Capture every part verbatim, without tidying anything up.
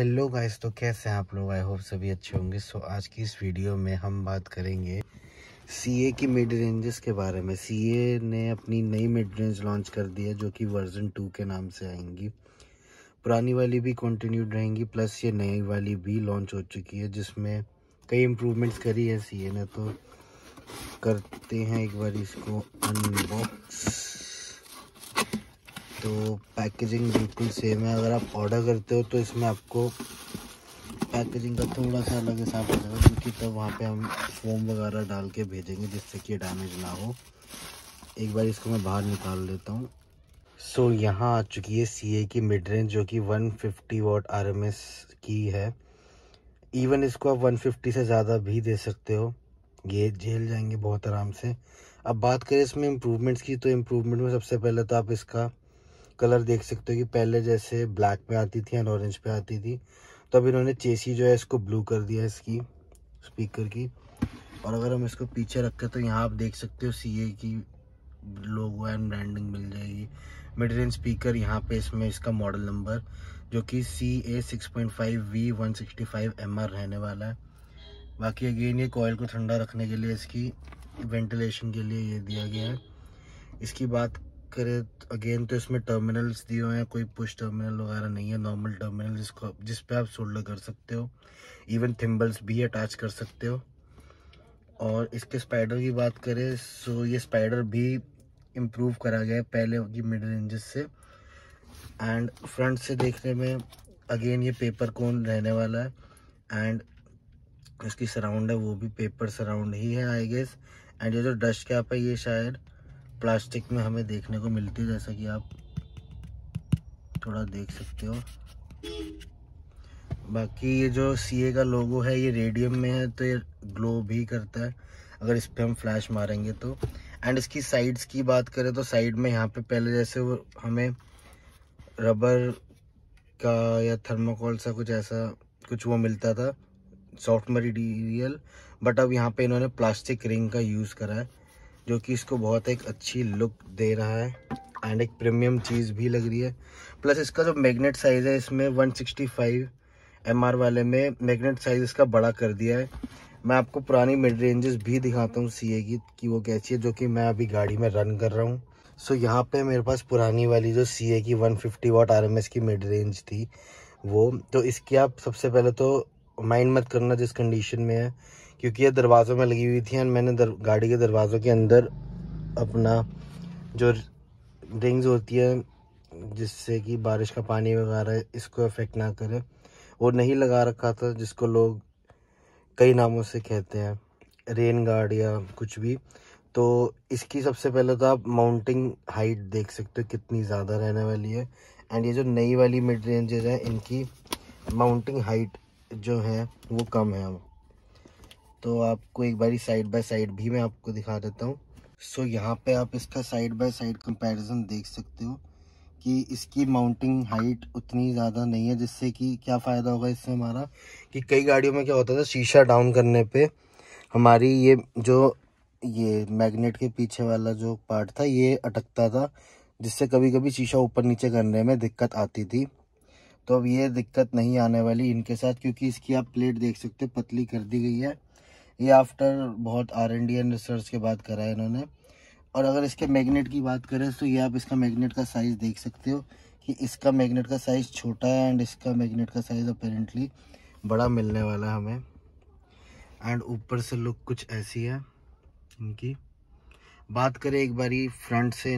Hello guys, तो कैसे हैं आप लोग। आई होप सभी अच्छे होंगे। सो so, आज की इस वीडियो में हम बात करेंगे सीए की मिड रेंजेस के बारे में। सीए ने अपनी नई मिड रेंज लॉन्च कर दी है जो कि वर्जन टू के नाम से आएंगी। पुरानी वाली भी कंटिन्यूड रहेंगी, प्लस ये नई वाली भी लॉन्च हो चुकी है जिसमें कई इम्प्रूवमेंट्स करी है सीए ने। तो करते हैं एक बार इसको अनबॉक्स। तो पैकेजिंग बिल्कुल सेम है। अगर आप ऑर्डर करते हो तो इसमें आपको पैकेजिंग का थोड़ा सा अलग हिसाब लगेगा क्योंकि तब वहाँ पे हम फोम वगैरह डाल के भेजेंगे जिससे कि डैमेज ना हो। एक बार इसको मैं बाहर निकाल लेता हूँ। सो so, यहाँ आ चुकी है सीए की मिड रेंज जो कि एक सौ पचास वॉट आरएमएस की है। इवन इसको आप एक सौ पचास से ज़्यादा भी दे सकते हो, ये झेल जाएंगे बहुत आराम से। अब बात करें इसमें इम्प्रूवमेंट्स की, तो इम्प्रूवमेंट में सबसे पहले तो आप इसका कलर देख सकते हो कि पहले जैसे ब्लैक में आती थी एंड ऑरेंज पे आती थी, तो अब इन्होंने चेसी जो है इसको ब्लू कर दिया है इसकी स्पीकर की। और अगर हम इसको पीछे रखें तो यहाँ आप देख सकते हो सीए की लोगो एंड ब्रांडिंग मिल जाएगी। मिड रेंज स्पीकर यहाँ पे इसमें इसका मॉडल नंबर जो कि C A six point five V one sixty five M R रहने वाला है। बाकी अगेन ये कॉयल को ठंडा रखने के लिए, इसकी वेंटिलेशन के लिए ये दिया गया है। इसकी बात करें अगेन तो इसमें टर्मिनल्स दिए हुए हैं, कोई पुश टर्मिनल वगैरह नहीं है, नॉर्मल टर्मिनल जिसको जिस पे आप सोल्डर कर सकते हो। इवन थिम्बल्स भी अटैच कर सकते हो। और इसके स्पाइडर की बात करें सो ये स्पाइडर भी इम्प्रूव करा गया है पहले की मिड रेंजेस से। एंड फ्रंट से देखने में अगेन ये पेपर कोन रहने वाला है एंड इसकी सराउंड है वो भी पेपर सराउंड ही है आई गेस। एंड ये जो डस्ट कैप है ये शायद प्लास्टिक में हमें देखने को मिलती है, जैसा कि आप थोड़ा देख सकते हो। बाकी ये जो सीए का लोगो है ये रेडियम में है तो ये ग्लो भी करता है अगर इस पर हम फ्लैश मारेंगे तो। एंड इसकी साइड्स की बात करें तो साइड में यहाँ पे पहले जैसे वो हमें रबर का या थर्माकोल सा कुछ ऐसा कुछ वो मिलता था सॉफ्ट मटीरियल, बट अब यहाँ पे इन्होंने प्लास्टिक रिंग का यूज़ करा है जो कि इसको बहुत एक अच्छी लुक दे रहा है एंड एक प्रीमियम चीज़ भी लग रही है। प्लस इसका जो मैग्नेट साइज़ है इसमें एक सौ पैंसठ एमआर वाले में मैग्नेट साइज़ इसका बड़ा कर दिया है। मैं आपको पुरानी मिड रेंजेस भी दिखाता हूँ सीए की कि वो कैसी है, जो कि मैं अभी गाड़ी में रन कर रहा हूँ। सो so, यहाँ पे मेरे पास पुरानी वाली जो सीए की एक सौ पचास वाट आरएमएस की मिड रेंज थी वो, तो इसकी आप सबसे पहले तो माइंड मत करना जिस कंडीशन में है क्योंकि ये दरवाज़ों में लगी हुई थी एंड मैंने दर, गाड़ी के दरवाज़ों के अंदर अपना जो रिंग्स होती है जिससे कि बारिश का पानी वगैरह इसको अफेक्ट ना करे वो नहीं लगा रखा था, जिसको लोग कई नामों से कहते हैं रेन गार्ड या कुछ भी। तो इसकी सबसे पहले तो आप माउंटिंग हाइट देख सकते हो कितनी ज़्यादा रहने वाली है। एंड ये जो नई वाली मिड रेंजेज है इनकी माउंटिंग हाइट जो है वो कम है। तो आपको एक बारी साइड बाय साइड भी मैं आपको दिखा देता हूँ। सो so, यहाँ पे आप इसका साइड बाय साइड कंपैरिजन देख सकते हो कि इसकी माउंटिंग हाइट उतनी ज़्यादा नहीं है, जिससे कि क्या फ़ायदा होगा इससे हमारा कि कई गाड़ियों में क्या होता था शीशा डाउन करने पे हमारी ये जो ये मैग्नेट के पीछे वाला जो पार्ट था ये अटकता था, जिससे कभी कभी शीशा ऊपर नीचे करने में दिक्कत आती थी। तो अब ये दिक्कत नहीं आने वाली इनके साथ क्योंकि इसकी आप प्लेट देख सकते हो पतली कर दी गई है। ये आफ्टर बहुत R and D and research के बाद करा है इन्होंने। और अगर इसके मैग्नेट की बात करें तो ये आप इसका मैग्नेट का साइज़ देख सकते हो कि इसका मैग्नेट का साइज़ छोटा है एंड इसका मैग्नेट का साइज़ अपेरेंटली बड़ा मिलने वाला है हमें। एंड ऊपर से लुक कुछ ऐसी है इनकी। बात करें एक बारी फ्रंट से,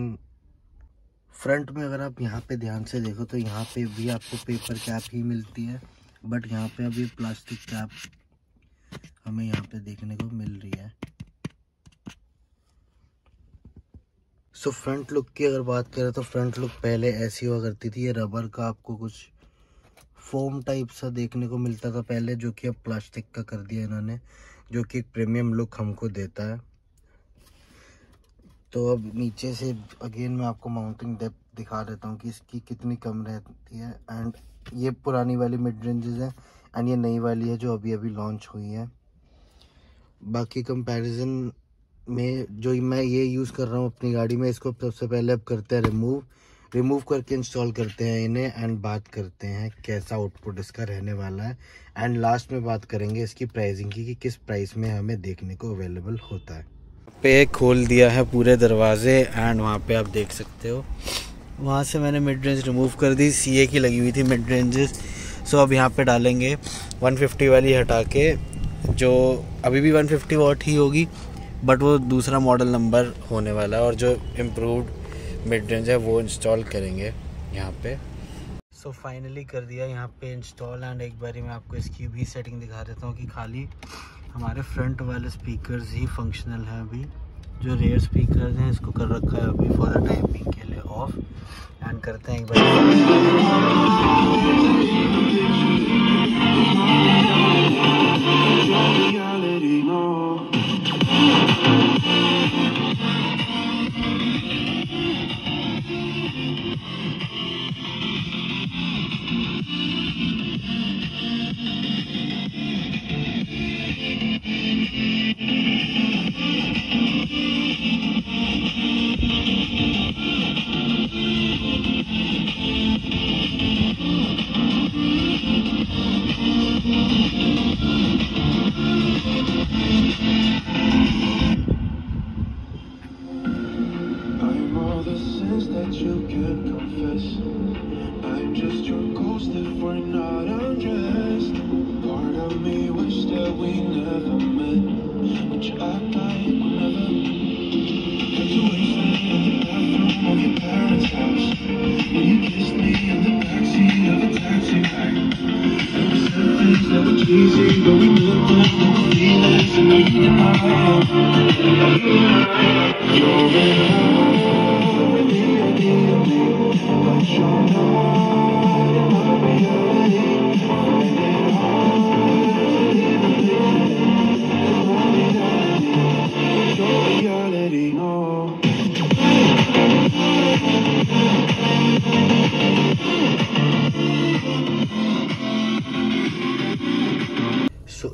फ्रंट में अगर आप यहाँ पे ध्यान से देखो तो यहाँ पे भी आपको पेपर कैप ही मिलती है, बट यहाँ पे अभी प्लास्टिक कैप हमें यहाँ पे देखने को मिल रही है। सो फ्रंट लुक की अगर बात करें तो फ्रंट लुक पहले ऐसी हुआ करती थी, ये रबर का आपको कुछ फोम टाइप सा देखने को मिलता था पहले, जो कि अब प्लास्टिक का कर दिया इन्होंने जो कि एक प्रीमियम लुक हमको देता है। तो अब नीचे से अगेन मैं आपको माउंटिंग डेप्थ दिखा देता हूँ कि इसकी कितनी कम रहती है। एंड ये पुरानी वाली मिड रेंजेस है एंड ये नई वाली है जो अभी अभी लॉन्च हुई है। बाकी कंपैरिजन में जो मैं ये यूज़ कर रहा हूँ अपनी गाड़ी में, इसको सबसे पहले अब करते हैं रिमूव, रिमूव करके इंस्टॉल करते हैं इन्हें एंड बात करते हैं कैसा आउटपुट इसका रहने वाला है एंड लास्ट में बात करेंगे इसकी प्राइसिंग की कि किस प्राइस में हमें देखने को अवेलेबल होता है। पे खोल दिया है पूरे दरवाजे एंड वहाँ पे आप देख सकते हो वहाँ से मैंने मिड रेंज रिमूव कर दी, सीए की लगी हुई थी मिड रेंजेस। सो अब यहाँ पे डालेंगे एक सौ पचास वाली हटा के, जो अभी भी एक सौ पचास वॉट ही होगी बट वो दूसरा मॉडल नंबर होने वाला है और जो इम्प्रूव्ड मिड रेंज है वो इंस्टॉल करेंगे यहाँ पे। सो so, फाइनली कर दिया यहाँ पे इंस्टॉल एंड एक बारी मैं आपको इसकी भी सेटिंग दिखा देता हूँ कि खाली हमारे फ्रंट वाले स्पीकर्स ही फंक्शनल हैं। अभी जो रेयर स्पीकर्स हैं इसको कर रखा है अभी फॉर द टाइम बिंग के लिए ऑफ, एंड करते हैं एक बार।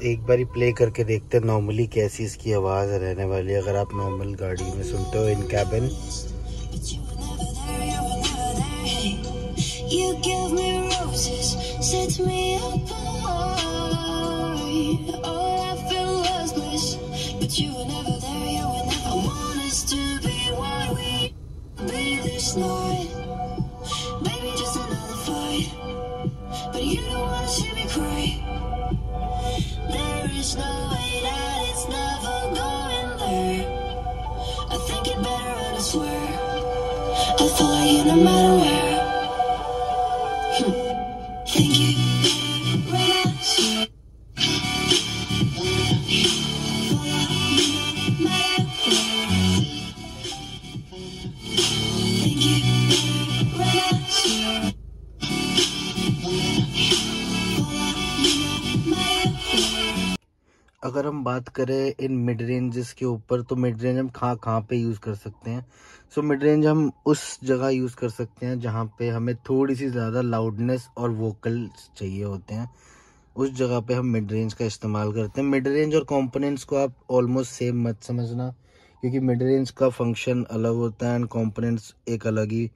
एक बारी प्ले करके देखते हैं नॉर्मली कैसी इसकी आवाज़ रहने वाली है अगर आप नॉर्मल गाड़ी में सुनते हो in cabin. There's no way that it's never going there. I think it better and I swear I'll follow you no matter where. hm. Thank you right now, swear I'll follow you no matter where. Thank you right now, swear अगर हम बात करें इन mid ranges के ऊपर तो mid range हम कहाँ कहाँ पे यूज़ कर सकते हैं। सो मिड रेंज हम उस जगह यूज़ कर सकते हैं जहाँ पे हमें थोड़ी सी ज़्यादा लाउडनेस और वोकल्स चाहिए होते हैं, उस जगह पे हम मिड रेंज का इस्तेमाल करते हैं। मिड रेंज और कंपोनेंट्स को आप ऑलमोस्ट सेम मत समझना क्योंकि मिड रेंज का फंक्शन अलग होता है एंड कंपोनेंट्स एक अलग ही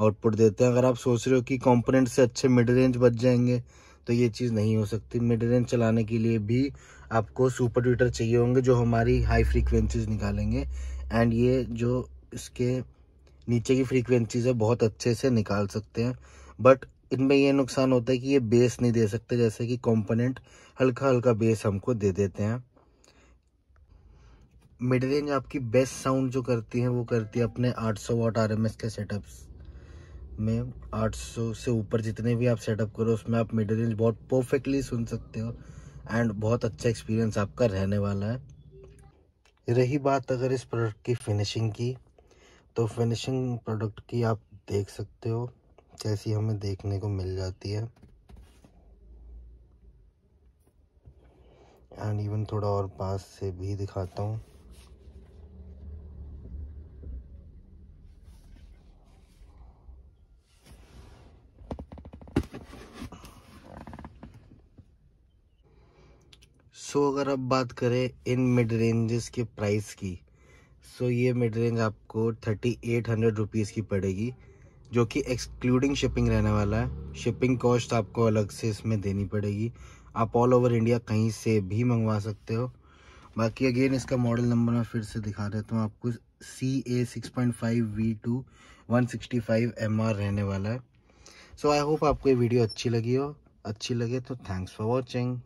आउटपुट देते हैं। अगर आप सोच रहे हो कि कंपोनेंट्स से अच्छे मिड रेंज बच जाएंगे तो ये चीज़ नहीं हो सकती। मिड रेंज चलाने के लिए भी आपको सुपर ट्विटर चाहिए होंगे जो हमारी हाई फ्रीक्वेंसीज निकालेंगे एंड ये जो इसके नीचे की फ्रीक्वेंसीज है बहुत अच्छे से निकाल सकते हैं, बट इनमें ये नुकसान होता है कि ये बेस नहीं दे सकते जैसे कि कंपोनेंट हल्का हल्का बेस हमको दे देते हैं। मिड रेंज आपकी बेस्ट साउंड जो करती है वो करती है अपने आठ सौ वाट आरएमएस के सेटअप्स में। आठ सौ से ऊपर जितने भी आप सेटअप करो उसमें आप मिड रेंज बहुत परफेक्टली सुन सकते हो एंड बहुत अच्छा एक्सपीरियंस आपका रहने वाला है। रही बात अगर इस प्रोडक्ट की फिनिशिंग की तो फिनिशिंग प्रोडक्ट की आप देख सकते हो कैसी हमें देखने को मिल जाती है एंड इवन थोड़ा और पास से भी दिखाता हूँ। सो so, अगर अब बात करें इन मिड रेंजेस के प्राइस की, सो so, ये मिड रेंज आपको थर्टी एट हंड्रेड रुपीज़ की पड़ेगी जो कि एक्सक्लूडिंग शिपिंग रहने वाला है। शिपिंग कॉस्ट आपको अलग से इसमें देनी पड़ेगी। आप ऑल ओवर इंडिया कहीं से भी मंगवा सकते हो। बाकी अगेन इसका मॉडल नंबर मैं फिर से दिखा देता हूँ आपको, C A six point five V two one sixty five M R रहने वाला है। सो आई होप आपको ये वीडियो अच्छी लगी हो। अच्छी लगे तो थैंक्स फॉर वॉचिंग।